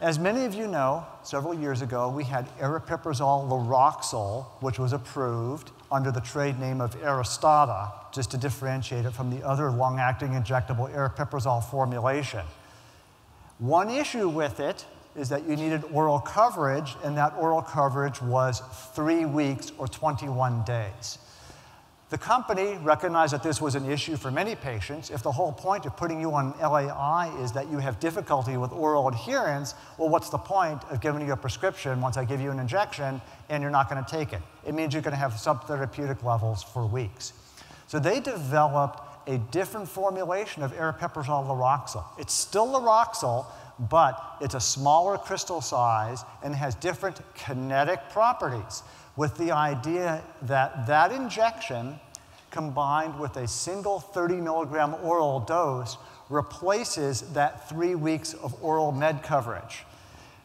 As many of you know, several years ago, we had aripiprazole Laroxol, which was approved under the trade name of Aristada, just to differentiate it from the other long-acting injectable aripiprazole formulation. One issue with it is that you needed oral coverage, and that oral coverage was 3 weeks or 21 days. The company recognized that this was an issue for many patients. If the whole point of putting you on LAI is that you have difficulty with oral adherence, well, what's the point of giving you a prescription once I give you an injection and you're not going to take it? It means you're going to have subtherapeutic levels for weeks. So they developed a different formulation of aripiprazole Laroxol. It's still Laroxol, but it's a smaller crystal size and has different kinetic properties, with the idea that that injection, combined with a single 30-milligram oral dose, replaces that 3 weeks of oral med coverage.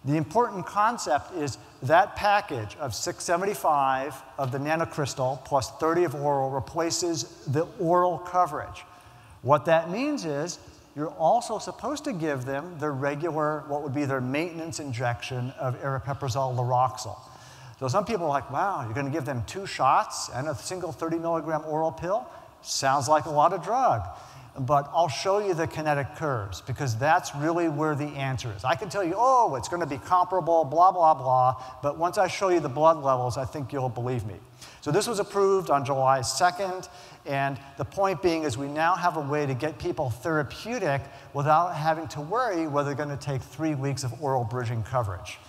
The important concept is that package of 675 of the nanocrystal plus 30 of oral replaces the oral coverage. What that means is you're also supposed to give them their regular, what would be their maintenance injection of aripiprazole Laroxol. So some people are like, wow, you're going to give them 2 shots and a single 30-milligram oral pill? Sounds like a lot of drug. But I'll show you the kinetic curves, because that's really where the answer is. I can tell you, oh, it's going to be comparable, blah, blah, blah, but once I show you the blood levels, I think you'll believe me. So this was approved on July 2nd, and the point being is we now have a way to get people therapeutic without having to worry whether they're going to take 3 weeks of oral bridging coverage.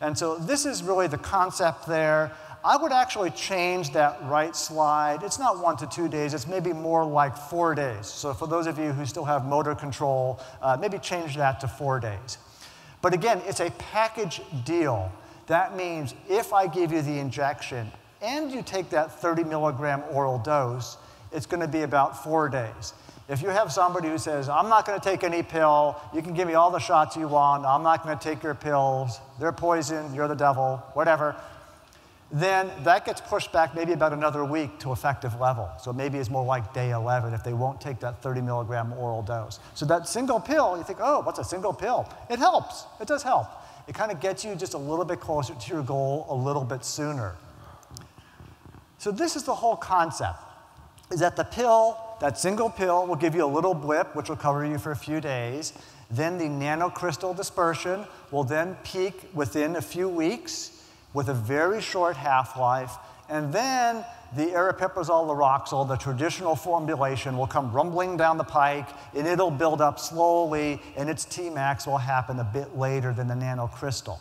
And so this is really the concept there. I would actually change that right slide. It's not 1 to 2 days. It's maybe more like 4 days. So for those of you who still have motor control, maybe change that to 4 days. But again, it's a package deal. That means if I give you the injection and you take that 30-milligram oral dose, it's going to be about 4 days. If you have somebody who says, I'm not going to take any pill, you can give me all the shots you want, I'm not going to take your pills, they're poison, you're the devil, whatever, then that gets pushed back maybe about another week to effective level. So maybe it's more like day 11 if they won't take that 30-milligram oral dose. So that single pill, you think, oh, what's a single pill? It helps. It does help. It kind of gets you just a little bit closer to your goal a little bit sooner. So this is the whole concept, is that the pill, that single pill will give you a little blip, which will cover you for a few days. Then the nanocrystal dispersion will then peak within a few weeks with a very short half-life. And then the aripiprazole Laroxol, the traditional formulation, will come rumbling down the pike, and it'll build up slowly, and its Tmax will happen a bit later than the nanocrystal.